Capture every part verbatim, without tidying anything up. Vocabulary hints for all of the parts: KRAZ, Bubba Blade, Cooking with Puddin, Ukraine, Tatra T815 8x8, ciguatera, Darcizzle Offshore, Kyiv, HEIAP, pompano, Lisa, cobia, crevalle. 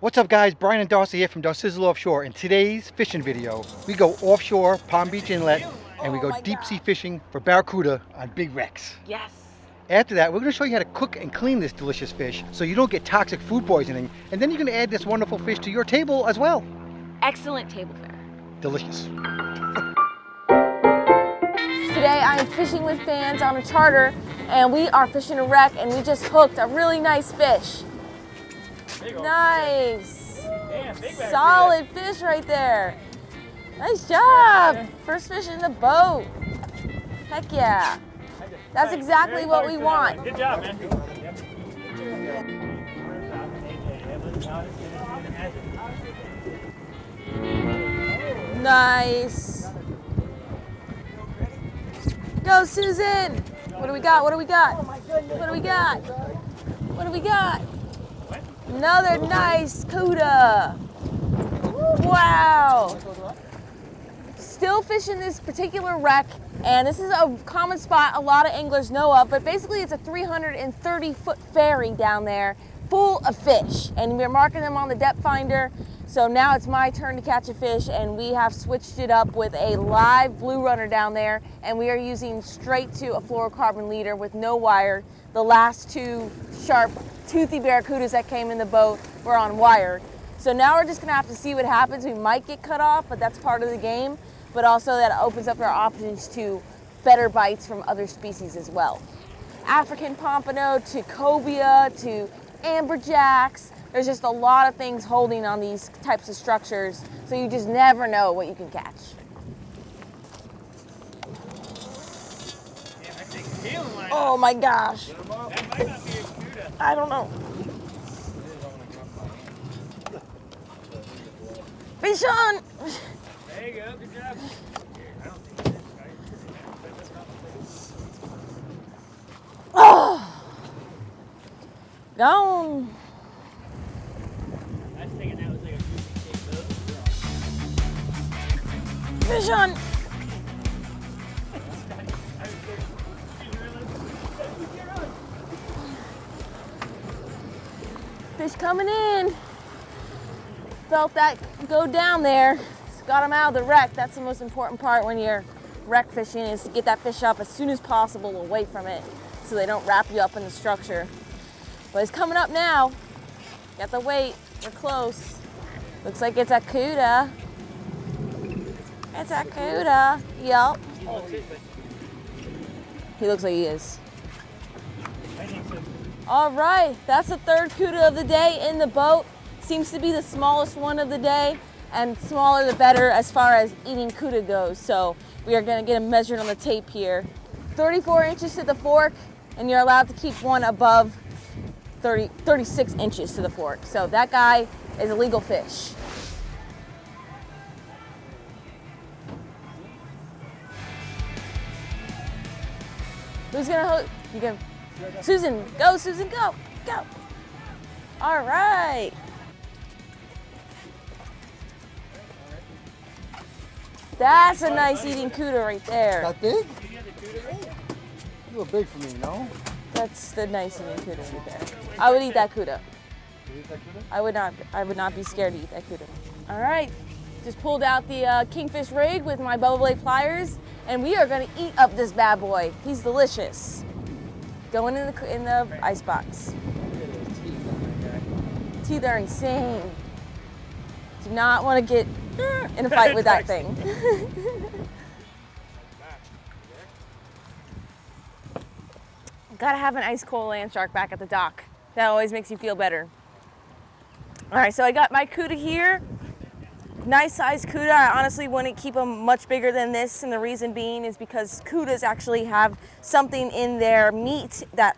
What's up guys, Brian and Darcy here from Darcizzle Offshore. In today's fishing video, we go offshore Palm Beach Inlet and we go oh deep God. sea fishing for barracuda on big wrecks. Yes. After that, we're gonna show you how to cook and clean this delicious fish so you don't get toxic food poisoning. And then you're gonna add this wonderful fish to your table as well. Excellent table fare. Delicious. Today I am fishing with fans on a charter and we are fishing a wreck and we just hooked a really nice fish. Nice. Damn, big solid fish right there. Nice job. First fish in the boat. Heck yeah. That's exactly what we want. Good job, man. Nice. Go, Susan. What do we got? What do we got? What do we got? What do we got? Another nice cuda. Wow. Still fishing this particular wreck, and this is a common spot a lot of anglers know of, but basically it's a three hundred thirty foot ferry down there full of fish, and we're marking them on the depth finder. So now it's my turn to catch a fish, and we have switched it up with a live blue runner down there, and we are using straight to a fluorocarbon leader with no wire. The last two sharp toothy barracudas that came in the boat were on wire. So now we're just gonna have to see what happens. We might get cut off, but that's part of the game. But also that opens up our options to better bites from other species as well. African pompano to cobia to amberjacks. There's just a lot of things holding on these types of structures. So you just never know what you can catch. Oh my gosh. I don't know. Fish on! There you go, good job. Oh! Gone! I was thinking that was like a goofy shape. Fish on! Fish coming in. Felt that go down there. Just got him out of the wreck. That's the most important part when you're wreck fishing, is to get that fish up as soon as possible away from it so they don't wrap you up in the structure. But he's coming up now. Got the weight. We're close. Looks like it's a cuda. It's a cuda. Yup. He looks like he is. All right, that's the third cuda of the day in the boat. Seems to be the smallest one of the day, and smaller the better as far as eating cuda goes. So we are gonna get them measured on the tape here. thirty-four inches to the fork, and you're allowed to keep one above thirty, thirty-six inches to the fork. So that guy is a legal fish. Who's gonna hook? You can. Susan, go, Susan, go, go. All right. That's a nice eating cuda right there. That big? You were big for me, no? That's the nice eating cuda right there. I would eat that cuda. You eat that cuda? I would not, I would not be scared to eat that cuda. All right, just pulled out the uh, kingfish rig with my Bubba Blade pliers, and we are gonna eat up this bad boy. He's delicious. Going in the in the icebox. Teeth are insane. Do not want to get in a fight with that thing. Gotta have an ice cold land shark back at the dock. That always makes you feel better. All right, so I got my cuda here. Nice size cuda. I honestly wouldn't keep them much bigger than this, and the reason being is because cudas actually have something in their meat that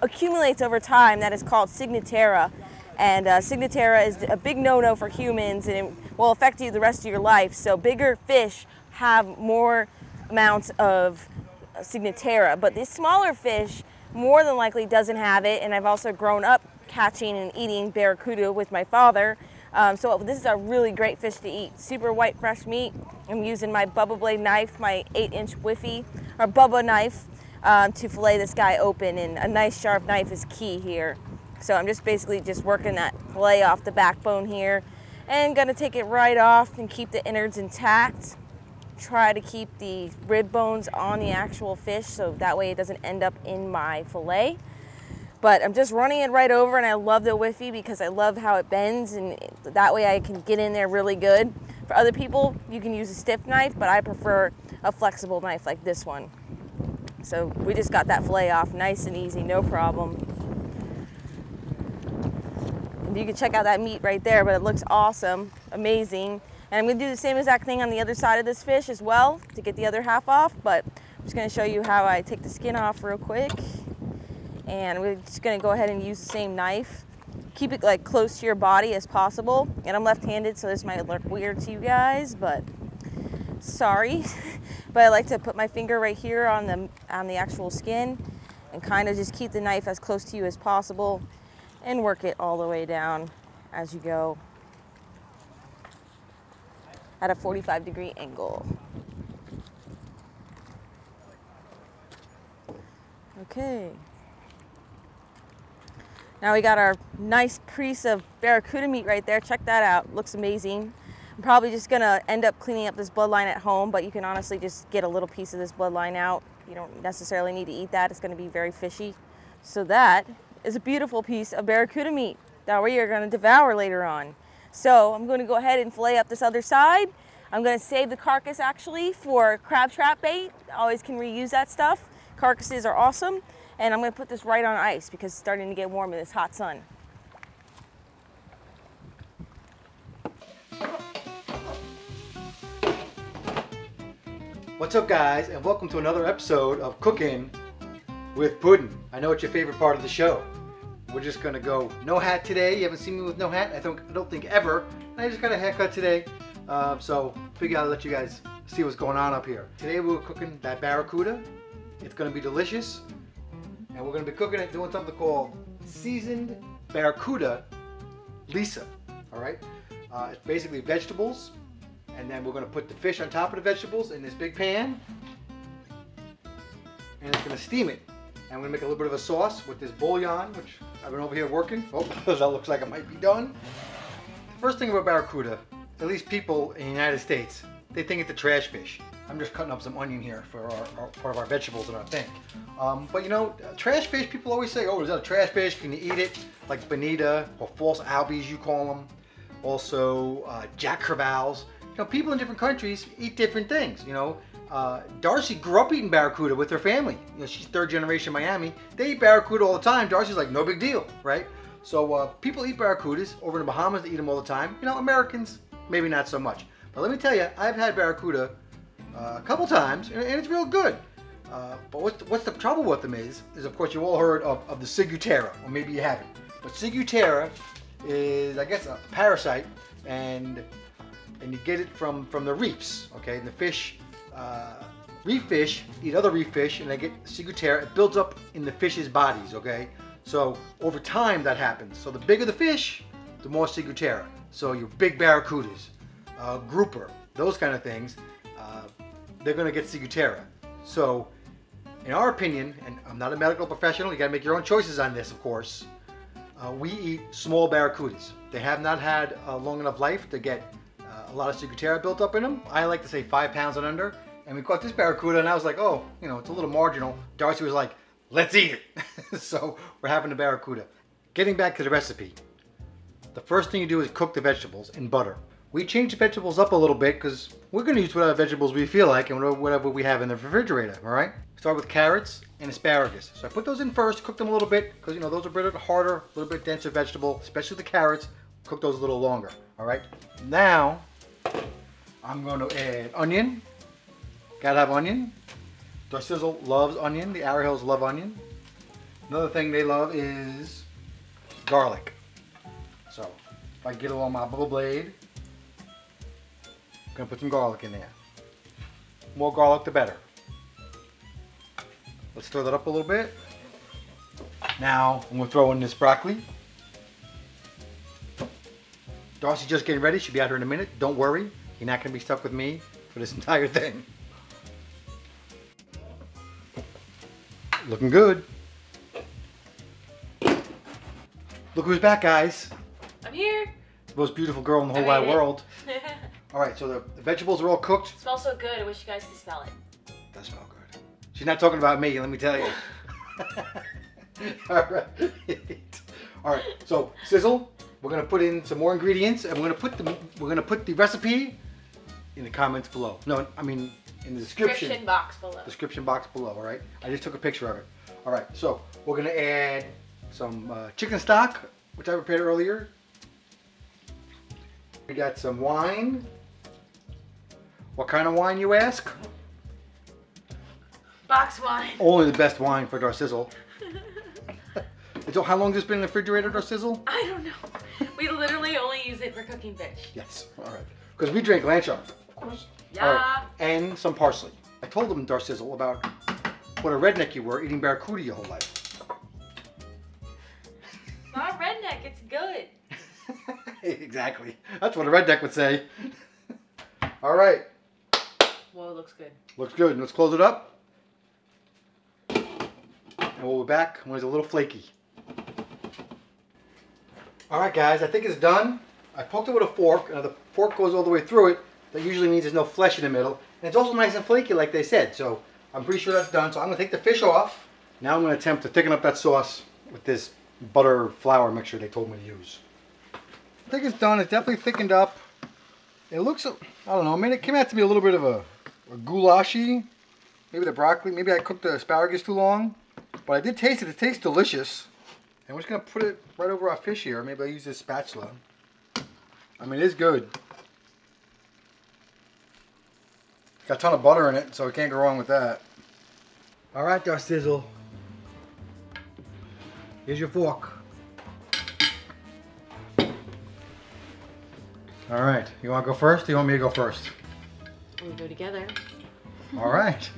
accumulates over time that is called ciguatera, and uh, ciguatera is a big no-no for humans, and it will affect you the rest of your life. So bigger fish have more amounts of ciguatera, but the smaller fish more than likely doesn't have it. And I've also grown up catching and eating barracuda with my father. Um, so this is a really great fish to eat. Super white, fresh meat. I'm using my Bubba Blade knife, my eight inch Whiffy, or Bubba knife, um, to fillet this guy open, and a nice sharp knife is key here. So I'm just basically just working that fillet off the backbone here, and gonna take it right off and keep the innards intact. Try to keep the rib bones on the actual fish so that way it doesn't end up in my fillet. But I'm just running it right over, and I love the Whiffy because I love how it bends, and that way I can get in there really good. For other people, you can use a stiff knife, but I prefer a flexible knife like this one. So we just got that fillet off nice and easy, no problem. And you can check out that meat right there, but it looks awesome, amazing. And I'm gonna do the same exact thing on the other side of this fish as well to get the other half off, but I'm just gonna show you how I take the skin off real quick. And we're just gonna go ahead and use the same knife. Keep it like close to your body as possible. And I'm left-handed, so this might look weird to you guys, but sorry. But I like to put my finger right here on the, on the actual skin and kind of just keep the knife as close to you as possible and work it all the way down as you go at a forty-five degree angle. Okay. Now we got our nice piece of barracuda meat right there. Check that out, looks amazing. I'm probably just gonna end up cleaning up this bloodline at home, but you can honestly just get a little piece of this bloodline out. You don't necessarily need to eat that, it's gonna be very fishy. So that is a beautiful piece of barracuda meat that we are gonna devour later on. So I'm gonna go ahead and fillet up this other side. I'm gonna save the carcass actually for crab trap bait. Always can reuse that stuff. Carcasses are awesome. And I'm gonna put this right on ice because it's starting to get warm in this hot sun. What's up guys, and welcome to another episode of Cooking with Puddin. I know it's your favorite part of the show. We're just gonna go no hat today. You haven't seen me with no hat, I don't, I don't think ever. And I just got a haircut today. Uh, so figured I'd let you guys see what's going on up here. Today we're cooking that barracuda. It's gonna be delicious. And we're going to be cooking it doing something called seasoned barracuda lisa. All right, uh, it's basically vegetables, and then we're going to put the fish on top of the vegetables in this big pan, and it's going to steam it. And we're going to make a little bit of a sauce with this bouillon, which I've been over here working. Oh, that looks like it might be done. The first thing about barracuda, at least people in the United States, they think it's a trash fish. I'm just cutting up some onion here for our, our, part of our vegetables in our thing. Um, but you know, trash fish, people always say, oh, is that a trash fish? Can you eat it? Like bonita or false albies, you call them. Also, uh, jack crevalle. You know, people in different countries eat different things, you know. Uh, Darcy grew up eating barracuda with her family. You know, she's third generation Miami. They eat barracuda all the time. Darcy's like, no big deal, right? So uh, people eat barracudas. Over in the Bahamas, they eat them all the time. You know, Americans, maybe not so much. But let me tell you, I've had barracuda Uh, a couple times, and, and it's real good. Uh, but what's the, what's the trouble with them is, is of course you all heard of, of the ciguatera, or maybe you haven't. But ciguatera is, I guess, a parasite, and and you get it from, from the reefs, okay? And the fish, uh, reef fish, eat other reef fish, and they get ciguatera. It builds up in the fish's bodies, okay? So over time that happens. So the bigger the fish, the more ciguatera. So your big barracudas, uh, grouper, those kind of things, uh, they're going to get ciguatera. So, in our opinion, and I'm not a medical professional, you got to make your own choices on this, of course. Uh, we eat small barracudas. They have not had a long enough life to get uh, a lot of ciguatera built up in them. I like to say five pounds and under. And we caught this barracuda, and I was like, oh, you know, it's a little marginal. Darcy was like, let's eat it. So, we're having a barracuda. Getting back to the recipe, the first thing you do is cook the vegetables in butter. We change the vegetables up a little bit because we're going to use whatever vegetables we feel like and whatever we have in the refrigerator, all right? Start with carrots and asparagus. So I put those in first, cook them a little bit because, you know, those are a bit harder, a little bit denser vegetable, especially the carrots. Cook those a little longer, all right? Now, I'm going to add onion. Gotta have onion. Darcizzle loves onion. The Arrowhills love onion. Another thing they love is garlic. So if I get along my Bubba Blade, gonna put some garlic in there. More garlic the better. Let's stir that up a little bit. Now I'm gonna throw in this broccoli. Darcy's just getting ready, she'll be out here in a minute. Don't worry, you're not gonna be stuck with me for this entire thing. Looking good. Look who's back, guys. I'm here. The most beautiful girl in the whole wide world. All right, so the, the vegetables are all cooked. It smells so good. I wish you guys could smell it. It does smell good. She's not talking about me, let me tell you. All right. All right, so sizzle. We're gonna put in some more ingredients, and we're gonna put the we're gonna put the recipe in the comments below. No, I mean in the description, description box below. Description box below. All right. I just took a picture of it. All right. So we're gonna add some uh, chicken stock, which I prepared earlier. We got some wine. What kind of wine, you ask? Box wine. Only the best wine for Darcizzle. So how long has this been in the refrigerator, Darcizzle? I don't know. We literally only use it for cooking fish. Yes, all right. Because we drink Lanchon, of course. Yeah. All right. And some parsley. I told them, Darcizzle, about what a redneck you were eating barracuda your whole life. Not a redneck, it's good. Exactly. That's what a redneck would say. All right. Well, it looks good. Looks good. Let's close it up. And we'll be back when it's a little flaky. All right, guys, I think it's done. I poked it with a fork, and the fork goes all the way through it. That usually means there's no flesh in the middle. And it's also nice and flaky, like they said. So I'm pretty sure that's done. So I'm gonna take the fish off. Now I'm gonna attempt to thicken up that sauce with this butter flour mixture they told me to use. I think it's done. It's definitely thickened up. It looks, I don't know, I mean, it came out to be a little bit of a, a goulashy. Maybe the broccoli, maybe I cooked the asparagus too long. But I did taste it, it tastes delicious. And we're just gonna put it right over our fish here. Maybe I'll use this spatula. I mean, it is good. It's got a ton of butter in it, so we can't go wrong with that. All right, Darcizzle. Here's your fork. All right, you wanna go first, or you want me to go first? We'll go together. All right.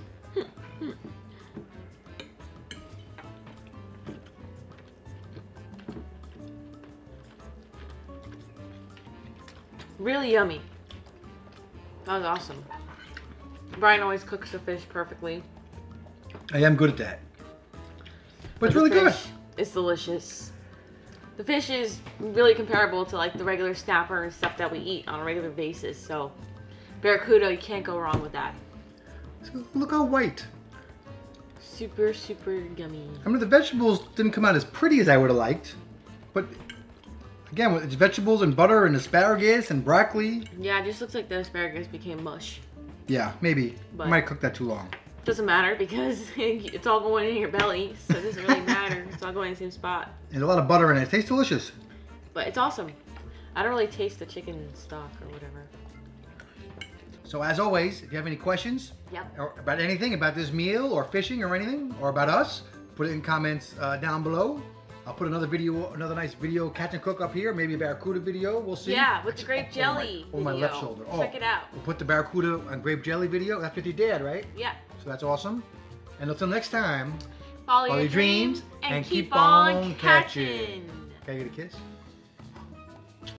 Really yummy. That was awesome. Brian always cooks the fish perfectly. I am good at that. But, but it's really good. It's delicious. The fish is really comparable to like the regular snapper and stuff that we eat on a regular basis. So barracuda, you can't go wrong with that. Look how white. Super, super yummy. I mean, the vegetables didn't come out as pretty as I would have liked, but again, it's vegetables and butter and asparagus and broccoli. Yeah, it just looks like the asparagus became mush. Yeah, maybe. But you might cook that too long. Doesn't matter because it's all going in your belly, so it doesn't really matter. It's all going in the same spot. There's a lot of butter in it. It tastes delicious. But it's awesome. I don't really taste the chicken stock or whatever. So as always, if you have any questions yep. or about anything, about this meal or fishing or anything, or about us, put it in comments uh, down below. I'll put another video, another nice video, catch and cook up here. Maybe a barracuda video. We'll see. Yeah, with the grape oh, jelly. On my, on my left shoulder. Oh, check it out. We'll put the barracuda and grape jelly video. That's with your dad, right? Yeah. So that's awesome. And until next time, follow, follow your dreams, dreams and, and keep, keep on catching. catching. Can I get a kiss?